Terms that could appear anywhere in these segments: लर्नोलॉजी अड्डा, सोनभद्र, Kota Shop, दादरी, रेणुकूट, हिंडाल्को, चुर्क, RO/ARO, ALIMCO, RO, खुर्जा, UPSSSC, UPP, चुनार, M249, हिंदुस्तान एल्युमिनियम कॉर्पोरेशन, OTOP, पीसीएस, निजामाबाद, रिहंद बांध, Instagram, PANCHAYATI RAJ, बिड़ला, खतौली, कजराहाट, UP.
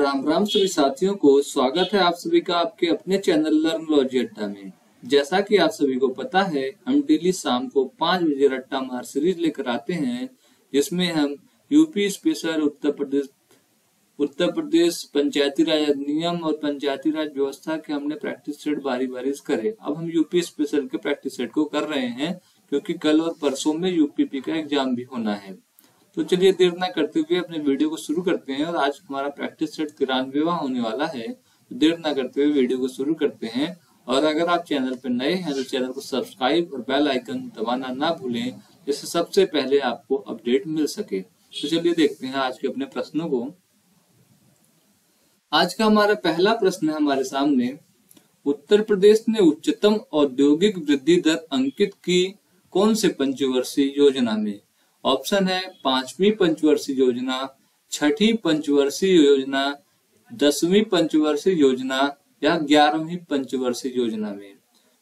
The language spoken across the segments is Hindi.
राम राम सभी साथियों को स्वागत है आप सभी का आपके अपने चैनल लर्नोलॉजी अड्डा में। जैसा कि आप सभी को पता है, हम डेली शाम को 5 बजे रट्टा मार सीरीज लेकर आते हैं, जिसमें हम यूपी स्पेशल उत्तर प्रदेश पंचायती राज अधिनियम और पंचायती राज व्यवस्था के हमने प्रैक्टिस सेट बारी बारी करे। अब हम यूपी स्पेशल के प्रैक्टिस सेट को कर रहे हैं क्योंकि कल और परसों में यूपीपी का एग्जाम भी होना है। तो चलिए देर न करते हुए अपने वीडियो को शुरू करते हैं। और आज हमारा प्रैक्टिस सेट 93वां होने वाला है, तो देर न करते हुए वीडियो को शुरू करते हैं। और अगर आप चैनल पर नए हैं तो चैनल को सब्सक्राइब और बेल आइकन दबाना ना भूलें, जिससे सबसे पहले आपको अपडेट मिल सके। तो चलिए देखते हैं आज के अपने प्रश्नों को। आज का हमारा पहला प्रश्न है हमारे सामने, उत्तर प्रदेश ने उच्चतम औद्योगिक वृद्धि दर अंकित की कौन से पंचवर्षीय योजना में? ऑप्शन है 5वीं पंचवर्षीय योजना, 6ठी पंचवर्षीय योजना, 10वीं पंचवर्षीय योजना या 11वीं पंचवर्षीय योजना में।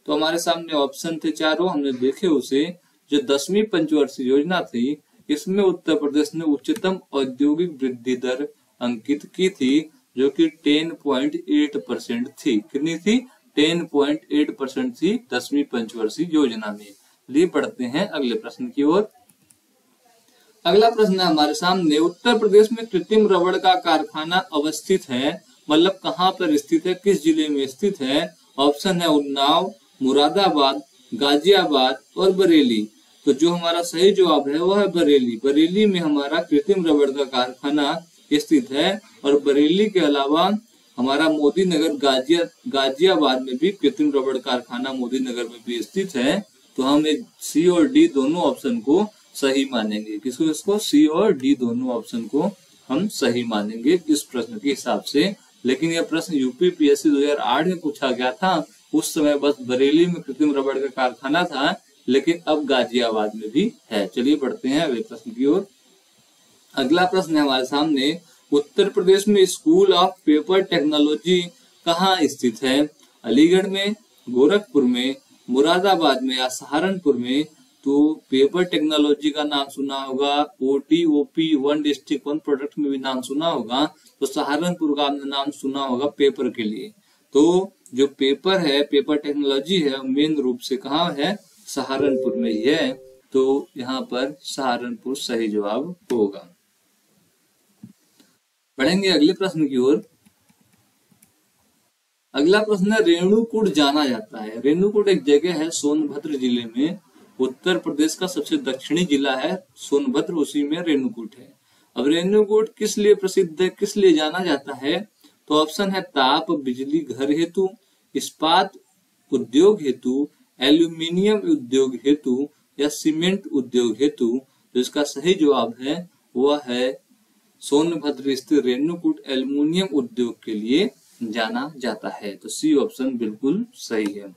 तो हमारे सामने ऑप्शन थे चारों, हमने देखे उसे। जो 10वीं पंचवर्षीय योजना थी, इसमें उत्तर प्रदेश ने उच्चतम औद्योगिक वृद्धि दर अंकित की थी, जो कि 10.8% थी। कितनी थी? 10.8% थी 10वीं पंचवर्षीय योजना में। लिए बढ़ते हैं अगले प्रश्न की ओर। अगला प्रश्न है हमारे सामने, उत्तर प्रदेश में कृत्रिम रबड़ का कारखाना अवस्थित है, मतलब कहाँ पर स्थित है, किस जिले में स्थित है? ऑप्शन है उन्नाव, मुरादाबाद, गाजियाबाद और बरेली। तो जो हमारा सही जवाब है वो है बरेली। बरेली में हमारा कृत्रिम रबड़ का कारखाना स्थित है। और बरेली के अलावा हमारा मोदी नगर, गाजियाबाद में भी कृत्रिम रबड़ कारखाना मोदी नगर में भी स्थित है। तो हम सी और डी दोनों ऑप्शन को सही मानेंगे। किसको? इसको सी और डी दोनों ऑप्शन को हम सही मानेंगे इस प्रश्न के हिसाब से। लेकिन यह प्रश्न यूपीपीएससी 2008 में पूछा गया था। उस समय बस बरेली में कृत्रिम रबड़ का कारखाना था, लेकिन अब गाजियाबाद में भी है। चलिए बढ़ते हैं अगले प्रश्न की ओर। अगला प्रश्न है हमारे सामने, उत्तर प्रदेश में स्कूल ऑफ पेपर टेक्नोलॉजी कहाँ स्थित है? अलीगढ़ में, गोरखपुर में, मुरादाबाद में या सहारनपुर में? तो पेपर टेक्नोलॉजी का नाम सुना होगा, OTOP 1 डिस्ट्रिक्ट 1 प्रोडक्ट में भी नाम सुना होगा। तो सहारनपुर का आपने नाम सुना होगा पेपर के लिए। तो जो पेपर है, पेपर टेक्नोलॉजी है, मेन रूप से कहाँ है? सहारनपुर में ही है। तो यहाँ पर सहारनपुर सही जवाब होगा। बढ़ेंगे अगले प्रश्न की ओर। अगला प्रश्न है, रेणुकूट जाना जाता है। रेणुकूट एक जगह है सोनभद्र जिले में, उत्तर प्रदेश का सबसे दक्षिणी जिला है सोनभद्र, उसी में रेणुकूट है। अब रेणुकूट किस लिए प्रसिद्ध है, किस लिए जाना जाता है? तो ऑप्शन है ताप बिजली घर हेतु, इस्पात उद्योग हेतु, एल्यूमिनियम उद्योग हेतु या सीमेंट उद्योग हेतु। तो इसका सही जवाब है वह है सोनभद्र स्थित रेणुकूट एल्यूमिनियम उद्योग के लिए जाना जाता है। तो सी ऑप्शन बिल्कुल सही है।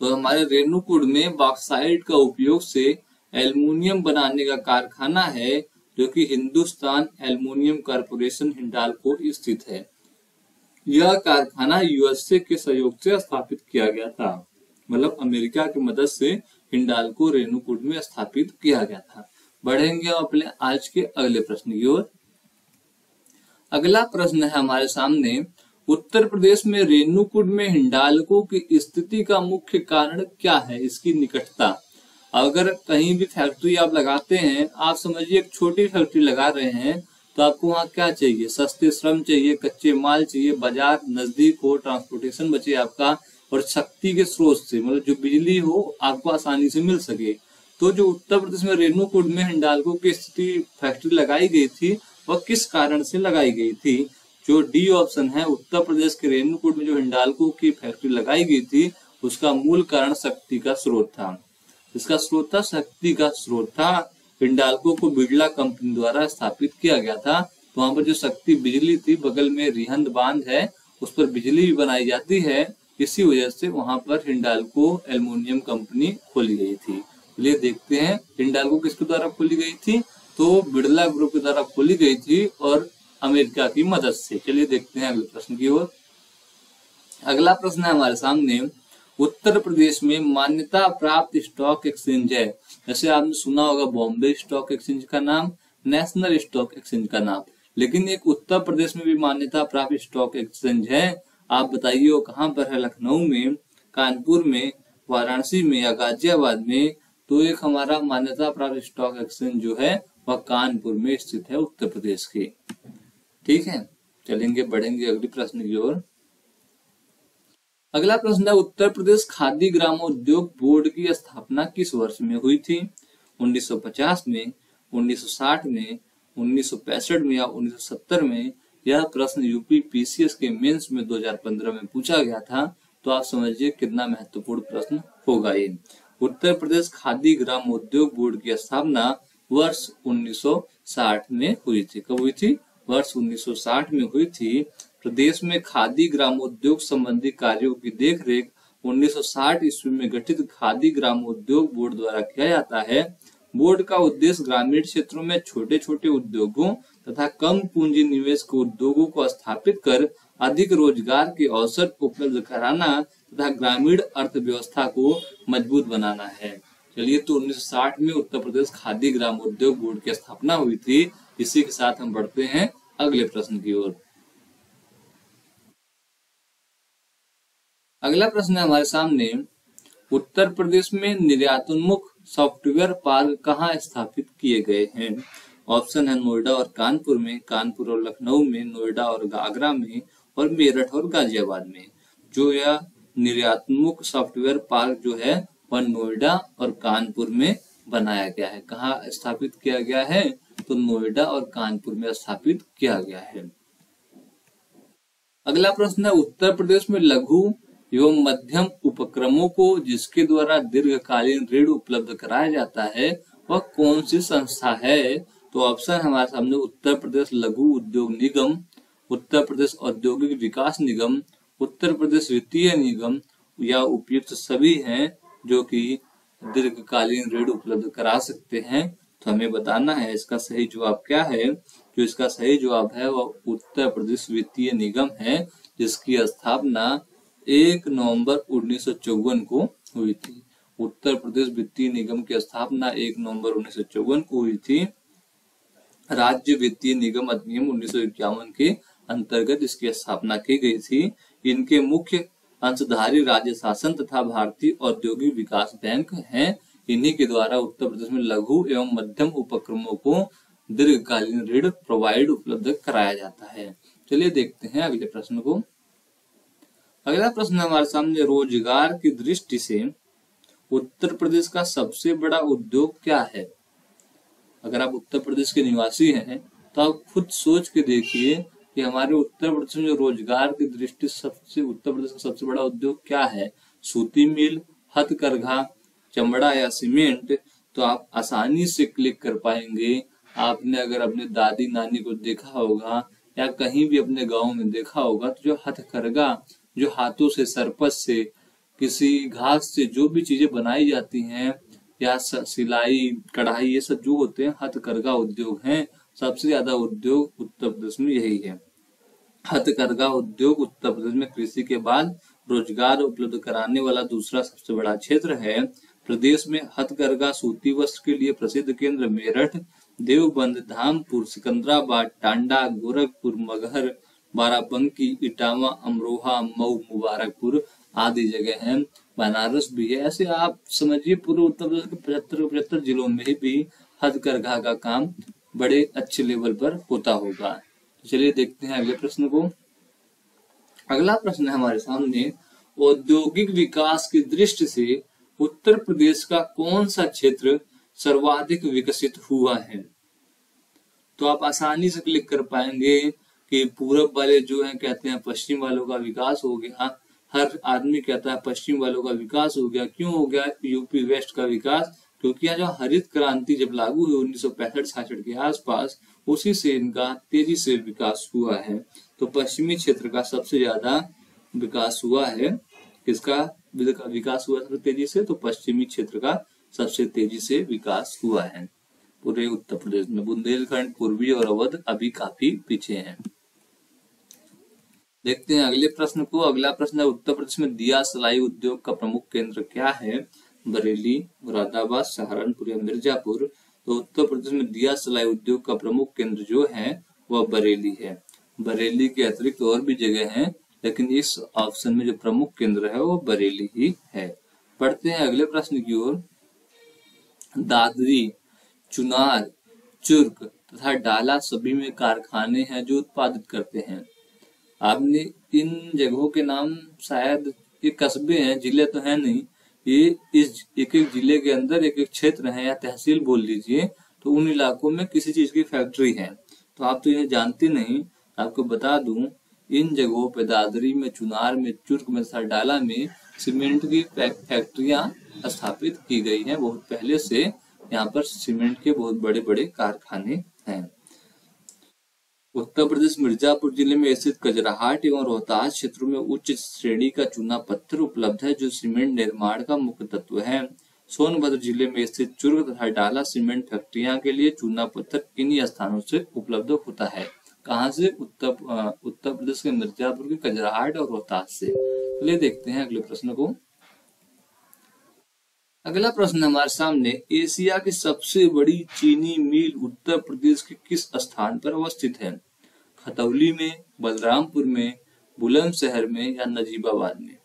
तो हमारे रेणुकूट में बॉक्साइट का उपयोग से एल्युमिनियम बनाने का कारखाना है, जो कि हिंदुस्तान एल्युमिनियम कॉर्पोरेशन हिंडाल्को स्थित है। यह कारखाना यूएसए के सहयोग से स्थापित किया गया था, मतलब अमेरिका की मदद से हिंडाल्को रेणुकूट में स्थापित किया गया था। बढ़ेंगे अपने आज के अगले प्रश्न की ओर। अगला प्रश्न है हमारे सामने, उत्तर प्रदेश में रेणुकूट में हिंडाल्को की स्थिति का मुख्य कारण क्या है? इसकी निकटता। अगर कहीं भी फैक्ट्री आप लगाते हैं, आप समझिए एक छोटी फैक्ट्री लगा रहे हैं, तो आपको वहाँ क्या चाहिए? सस्ते श्रम चाहिए, कच्चे माल चाहिए, बाजार नजदीक हो, ट्रांसपोर्टेशन बचे आपका, और शक्ति के स्रोत से, मतलब जो बिजली हो आपको आसानी से मिल सके। तो जो उत्तर प्रदेश में रेणुकूट में हिंडाल्को की स्थिति फैक्ट्री लगाई गई थी, वह किस कारण से लगाई गई थी? जो डी ऑप्शन है, उत्तर प्रदेश के रेणुकूट में जो हिंडाल्को की फैक्ट्री लगाई गई थी, उसका मूल कारण शक्ति का स्रोत था। इसका स्रोत था शक्ति का स्रोत था। हिंडाल्को को बिड़ला कंपनी द्वारा स्थापित किया गया था। तो वहां पर जो शक्ति बिजली थी, बगल में रिहंद बांध है, उस पर बिजली भी बनाई जाती है। इसी वजह से वहां पर हिंडाल्को एल्युमिनियम कंपनी खोली गई थी। ये देखते हैं हिंडाल्को किसके द्वारा खोली गई थी? तो बिड़ला ग्रुप के द्वारा खोली गई थी, और अमेरिका की मदद से। चलिए देखते हैं अगले प्रश्न की ओर। अगला प्रश्न है हमारे सामने, उत्तर प्रदेश में मान्यता प्राप्त स्टॉक एक्सचेंज है। जैसे आपने सुना होगा बॉम्बे स्टॉक एक्सचेंज का नाम, नेशनल स्टॉक एक्सचेंज का नाम, लेकिन एक उत्तर प्रदेश में भी मान्यता प्राप्त स्टॉक एक्सचेंज है। आप बताइए वो कहाँ पर है? लखनऊ में, कानपुर में, वाराणसी में या गाजियाबाद में। तो एक हमारा मान्यता प्राप्त स्टॉक एक्सचेंज जो है वह कानपुर में स्थित है, उत्तर प्रदेश के। ठीक है, चलेंगे बढ़ेंगे अगले प्रश्न की ओर। अगला प्रश्न है, उत्तर प्रदेश खादी ग्रामोद्योग बोर्ड की स्थापना किस वर्ष में हुई थी? 1950 में, 1960 में, 1965 में या 1970 में? यह प्रश्न यूपी पीसीएस के मेंस में 2015 में पूछा गया था। तो आप समझिए कितना महत्वपूर्ण प्रश्न होगा ये। उत्तर प्रदेश खादी ग्रामोद्योग बोर्ड की स्थापना वर्ष 1960 में हुई थी। कब हुई थी? वर्ष 1960 में हुई थी। प्रदेश में खादी ग्रामोद्योग संबंधी कार्यों की देखरेख 1960 ईस्वी में गठित खादी ग्रामोद्योग बोर्ड द्वारा किया जाता है। बोर्ड का उद्देश्य ग्रामीण क्षेत्रों में छोटे छोटे उद्योगों तथा कम पूंजी निवेश के उद्योगों को स्थापित कर अधिक रोजगार के अवसर उपलब्ध कराना तथा ग्रामीण अर्थव्यवस्था को मजबूत बनाना है। चलिए, तो 1960 में उत्तर प्रदेश खादी ग्रामोद्योग बोर्ड की स्थापना हुई थी। इसी के साथ हम बढ़ते हैं अगले प्रश्न की ओर। अगला प्रश्न है हमारे सामने, उत्तर प्रदेश में निर्यातोन्मुख सॉफ्टवेयर पार्क कहाँ स्थापित किए गए हैं? ऑप्शन है नोएडा और कानपुर में, कानपुर और लखनऊ में, नोएडा और आगरा में, और मेरठ और गाजियाबाद में। जो यह निर्यातोन्मुख सॉफ्टवेयर पार्क जो है वह नोएडा और कानपुर में बनाया गया है। कहाँ स्थापित किया गया है? तो नोएडा और कानपुर में स्थापित किया गया है। अगला प्रश्न है, उत्तर प्रदेश में लघु एवं मध्यम उपक्रमों को जिसके द्वारा दीर्घकालीन ऋण उपलब्ध कराया जाता है वह कौन सी संस्था है? तो ऑप्शन हमारे सामने उत्तर प्रदेश लघु उद्योग निगम, उत्तर प्रदेश औद्योगिक विकास निगम, उत्तर प्रदेश वित्तीय निगम या उपयुक्त सभी हैं जो कि दीर्घकालीन ऋण उपलब्ध करा सकते हैं। तो हमें बताना है इसका सही जवाब क्या है। जो इसका सही जवाब है वह उत्तर प्रदेश वित्तीय निगम है, जिसकी स्थापना 1 नवंबर 1954 को हुई थी। उत्तर प्रदेश वित्तीय निगम की स्थापना 1 नवंबर 1954 को हुई थी। राज्य वित्तीय निगम अधिनियम 1951 के अंतर्गत इसकी स्थापना की गई थी। इनके मुख्य अंशधारी राज्य शासन तथा भारतीय औद्योगिक विकास बैंक हैं। इन्हीं के द्वारा उत्तर प्रदेश में लघु एवं मध्यम उपक्रमों को दीर्घकालीन ऋण प्रोवाइड उपलब्ध कराया जाता है। चलिए देखते हैं अगले प्रश्न को। अगला प्रश्न हमारे सामने, रोजगार की दृष्टि से उत्तर प्रदेश का सबसे बड़ा उद्योग क्या है? अगर आप उत्तर प्रदेश के निवासी हैं तो आप खुद सोच के देखिए कि हमारे उत्तर प्रदेश में रोजगार की दृष्टि सबसे उत्तर प्रदेश का सबसे बड़ा उद्योग क्या है? सूती मिल, हथकरघा, चमड़ा या सीमेंट? तो आप आसानी से क्लिक कर पाएंगे। आपने अगर अपने दादी नानी को देखा होगा या कहीं भी अपने गांव में देखा होगा तो जो हथकरघा, जो हाथों से, सरपत से, किसी घास से जो भी चीजें बनाई जाती हैं या सिलाई, कढ़ाई, ये सब जो होते हैं हथकरघा उद्योग हैं। सबसे ज्यादा उद्योग उत्तर प्रदेश में यही है। हथकरघा उद्योग उत्तर प्रदेश में कृषि के बाद रोजगार उपलब्ध कराने वाला दूसरा सबसे बड़ा क्षेत्र है। प्रदेश में हथकरघा सूती वस्त्र के लिए प्रसिद्ध केंद्र मेरठ, देवबंद, धामपुर, सिकंदराबाद, टांडा, गोरखपुर, मगहर, बाराबंकी, इटावा, अमरोहा, मऊ, मुबारकपुर आदि जगह हैं। बनारस भी है। ऐसे आप समझिए पूरे उत्तर प्रदेश के 75 जिलों में भी हथकरघा का काम बड़े अच्छे लेवल पर होता होगा। तो चलिए देखते हैं अगले प्रश्न को। अगला प्रश्न है हमारे सामने, औद्योगिक विकास की दृष्टि से उत्तर प्रदेश का कौन सा क्षेत्र सर्वाधिक विकसित हुआ है? तो आप आसानी से क्लिक कर पाएंगे कि पूरब वाले जो हैं कहते हैं पश्चिम वालों का विकास हो गया। हर आदमी कहता है पश्चिम वालों का विकास हो गया। क्यों हो गया यूपी वेस्ट का विकास? क्योंकि यहाँ जो हरित क्रांति जब लागू हुई 1965-66 के आसपास, उसी से इनका तेजी से विकास हुआ है। तो पश्चिमी क्षेत्र का सबसे ज्यादा विकास हुआ है। किसका विकास हुआ सबसे तेजी से? तो पश्चिमी क्षेत्र का सबसे तेजी से विकास हुआ है पूरे उत्तर प्रदेश में। बुंदेलखंड, पूर्वी और अवध अभी काफी पीछे हैं। देखते हैं अगले प्रश्न को। अगला प्रश्न है, उत्तर प्रदेश में दिया सलाई उद्योग का प्रमुख केंद्र क्या है? बरेली, मुरादाबाद, सहारनपुर या मिर्जापुर? तो उत्तर प्रदेश में दिया सलाई उद्योग का प्रमुख केंद्र जो है वह बरेली है। बरेली के अतिरिक्त और भी जगह हैं, लेकिन इस ऑप्शन में जो प्रमुख केंद्र है वो बरेली ही है। पढ़ते हैं अगले प्रश्न की ओर। दादरी, चुनार, चुर्क तथा डाला सभी में कारखाने हैं जो उत्पादित करते हैं। आपने इन जगहों के नाम, शायद ये कस्बे हैं, जिले तो हैं नहीं, ये इस एक एक जिले के अंदर एक एक क्षेत्र है या तहसील बोल लीजिए, तो उन इलाकों में किसी चीज की फैक्ट्री है। तो आप तो ये जानते नहीं, आपको बता दूं इन जगहों पे दादरी में, चुनार में, चुर्क में तथा डाला में सीमेंट की फैक्ट्रियां स्थापित की गई हैं। बहुत पहले से यहाँ पर सीमेंट के बहुत बड़े बड़े कारखाने हैं। उत्तर प्रदेश मिर्जापुर जिले में स्थित कजराहाट एवं रोहतास क्षेत्रों में उच्च श्रेणी का चूना पत्थर उपलब्ध है जो सीमेंट निर्माण का मुख्य तत्व है। सोनभद्र जिले में स्थित चुर्क तथा डाला सीमेंट फैक्ट्रियां के लिए चूना पत्थर इन्हीं स्थानों से उपलब्ध होता है। कहां से? उत्तर प्रदेश के मिर्जापुर के कजराहाट और रोहतास से। चलिए देखते हैं अगले प्रश्न को। अगला प्रश्न हमारे सामने, एशिया की सबसे बड़ी चीनी मिल उत्तर प्रदेश के किस स्थान पर अवस्थित है? खतौली में, बलरामपुर में, बुलंदशहर में या नजीबाबाद में?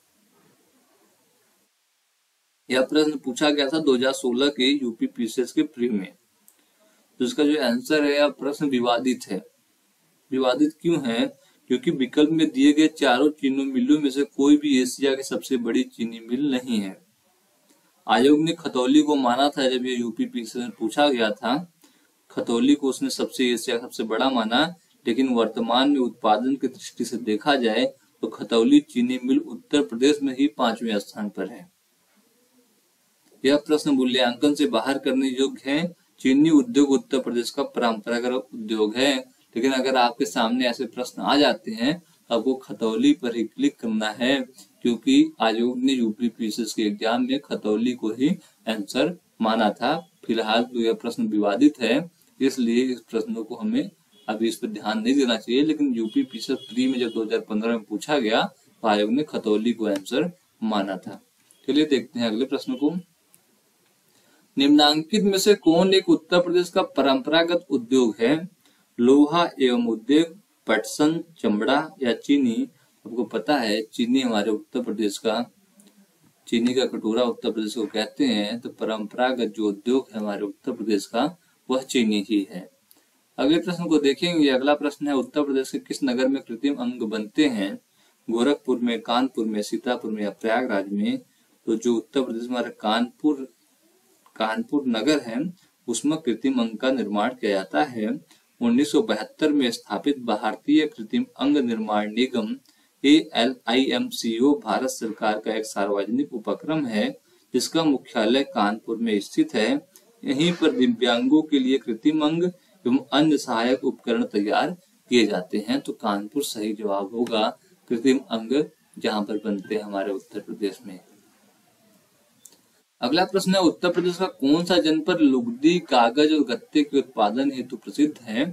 यह प्रश्न पूछा गया था 2016 के यूपीपीएसएससी के प्री में। तो इसका जो आंसर है, यह प्रश्न विवादित है। विवादित क्यों है? क्योंकि विकल्प में दिए गए चारों चीनी मिलों में से कोई भी एशिया की सबसे बड़ी चीनी मिल नहीं है। आयोग ने खतौली को माना था जब ये यूपीपीएससी में पूछा गया था। खतौली को उसने सबसे एशिया का सबसे बड़ा माना, लेकिन वर्तमान में उत्पादन की दृष्टि से देखा जाए तो खतौली चीनी मिल उत्तर प्रदेश में ही 5वें स्थान पर है। यह प्रश्न मूल्यांकन से बाहर करने योग्य है। चीनी उद्योग उत्तर प्रदेश का परंपरागत उद्योग है, लेकिन अगर आपके सामने ऐसे प्रश्न आ जाते हैं, आपको खतौली पर ही क्लिक करना है, क्योंकि आयोग ने यूपीपीएससी के एग्जाम में खतौली को ही आंसर माना था। फिलहाल तो यह प्रश्न विवादित है, इसलिए इस प्रश्नों को हमें अभी इस पर ध्यान नहीं देना चाहिए। लेकिन यूपीपीएससी प्री में जब 2015 में पूछा गया तो आयोग ने खतौली को आंसर माना था। चलिए देखते हैं अगले प्रश्न को। निम्नांकित में से कौन एक उत्तर प्रदेश का परंपरागत उद्योग है? लोहा एवं उद्योग, पटसन, चमड़ा या चीनी? आपको पता है चीनी हमारे उत्तर प्रदेश का, चीनी का कटोरा उत्तर प्रदेश को कहते हैं, तो परंपरागत जो उद्योग है हमारे उत्तर प्रदेश का वह चीनी ही है। अगले प्रश्न को देखेंगे। अगला प्रश्न है, उत्तर प्रदेश के किस नगर में कृत्रिम अंग बनते हैं? गोरखपुर में, कानपुर में, सीतापुर में या प्रयागराज में? तो जो उत्तर प्रदेश में हमारा कानपुर नगर है, उसमें कृत्रिम अंग का निर्माण किया जाता है। 1972 में स्थापित भारतीय कृत्रिम अंग निर्माण निगम ALIMCO भारत सरकार का एक सार्वजनिक उपक्रम है जिसका मुख्यालय कानपुर में स्थित है। यहीं पर दिव्यांगों के लिए कृत्रिम अंग एवं अन्य सहायक उपकरण तैयार किए जाते हैं। तो कानपुर सही जवाब होगा। कृत्रिम अंग जहां पर बनते हैं हमारे उत्तर प्रदेश में। अगला प्रश्न है, उत्तर प्रदेश का कौन सा जनपद लुगदी, कागज और गत्ते के उत्पादन हेतु प्रसिद्ध है?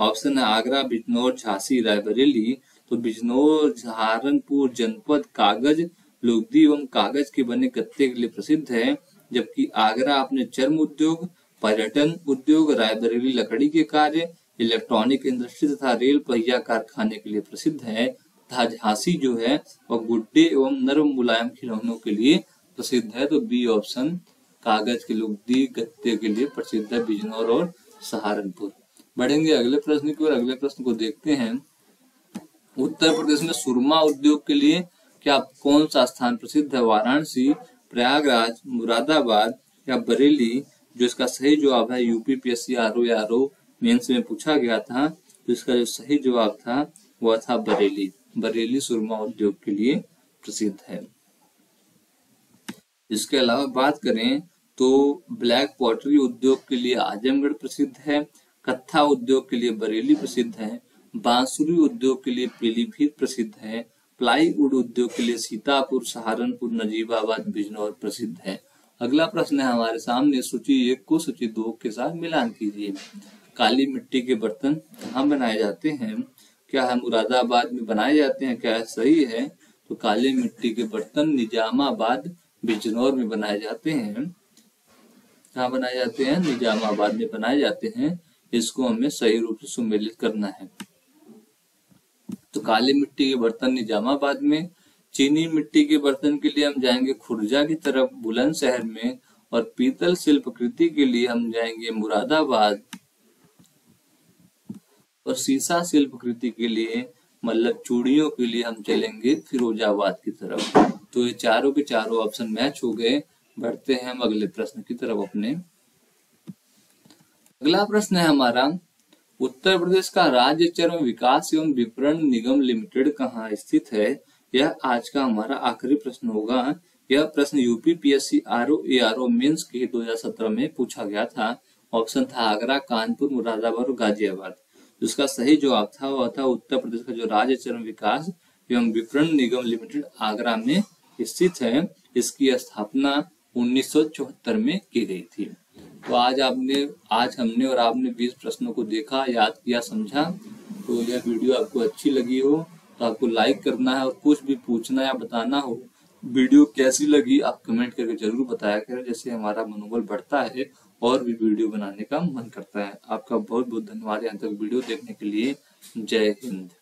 ऑप्शन है आगरा, बिजनौर, झांसी, रायबरेली। तो बिजनौर सहारनपुर जनपद कागज, लुगदी एवं कागज के बने गत्ते के लिए प्रसिद्ध है, जबकि आगरा अपने चर्म उद्योग, पर्यटन उद्योग, रायबरेली लकड़ी के कार्य, इलेक्ट्रॉनिक इंडस्ट्री तथा रेल पहिया कारखाने के लिए प्रसिद्ध है, तथा झांसी जो है वह गुड्डे एवं नरम मुलायम खिलौनों के लिए प्रसिद्ध है। तो बी ऑप्शन कागज के लुगदी गत्ते के लिए प्रसिद्ध है बिजनौर और सहारनपुर। बढ़ेंगे अगले प्रश्न की ओर। अगले प्रश्न को देखते हैं, उत्तर प्रदेश में सुरमा उद्योग के लिए क्या कौन सा स्थान प्रसिद्ध है? वाराणसी, प्रयागराज, मुरादाबाद या बरेली? जो इसका सही जवाब है, यूपीपीएससी RO मेंस में पूछा गया था, तो इसका जो सही जवाब था वह था बरेली। बरेली सुरमा उद्योग के लिए प्रसिद्ध है। इसके अलावा बात करें तो ब्लैक पॉटरी उद्योग के लिए आजमगढ़ प्रसिद्ध है, कत्था उद्योग के लिए बरेली प्रसिद्ध है, बांसुरी उद्योग के लिए पीलीभीत प्रसिद्ध है, प्लाईवुड उद्योग के लिए सीतापुर, सहारनपुर, नजीबाबाद, बिजनौर प्रसिद्ध है। अगला प्रश्न है हमारे सामने, सूची 1 को सूची 2 के साथ मिलान कीजिए। काली मिट्टी के बर्तन कहाँ बनाए जाते हैं? क्या है मुरादाबाद में बनाए जाते हैं? क्या सही है? तो काली मिट्टी के बर्तन निजामाबाद, बिजनौर में बनाए जाते हैं। कहाँ बनाए जाते हैं? निजामाबाद में बनाए जाते हैं। इसको हमें सही रूप से सुमेलित करना है। तो काली मिट्टी के बर्तन निजामाबाद में, चीनी मिट्टी के बर्तन के लिए हम जाएंगे खुर्जा की तरफ बुलंदशहर में, और पीतल शिल्पकृति के लिए हम जाएंगे मुरादाबाद, और शीशा शिल्पकृति के लिए मतलब चूड़ियों के लिए हम चलेंगे फिरोजाबाद की तरफ। तो ये चारों के चारों ऑप्शन मैच हो गए। बढ़ते हैं हम अगले प्रश्न की तरफ अपने। अगला प्रश्न है हमारा, उत्तर प्रदेश का राज्य चर्म विकास एवं विपणन निगम लिमिटेड कहाँ स्थित है? यह आज का हमारा आखिरी प्रश्न होगा। यह प्रश्न यूपीपीएससी आरओ एआरओ मेंस के 2017 में पूछा गया था। ऑप्शन था आगरा, कानपुर, मुरादाबाद और गाजियाबाद। उसका सही जवाब था वह था उत्तर प्रदेश का जो राज्य चर्म विकास एवं विपणन निगम लिमिटेड आगरा में स्थित है। इसकी स्थापना 1974 में की गई थी। तो आज हमने और आपने 20 प्रश्नों को देखा, याद किया, समझा। तो यह वीडियो आपको अच्छी लगी हो तो आपको लाइक करना है, और कुछ भी पूछना या बताना हो, वीडियो कैसी लगी आप कमेंट करके जरूर बताया करें। जैसे हमारा मनोबल बढ़ता है और भी वीडियो बनाने का मन करता है। आपका बहुत बहुत धन्यवाद यहाँ तक वीडियो देखने के लिए। जय हिंद।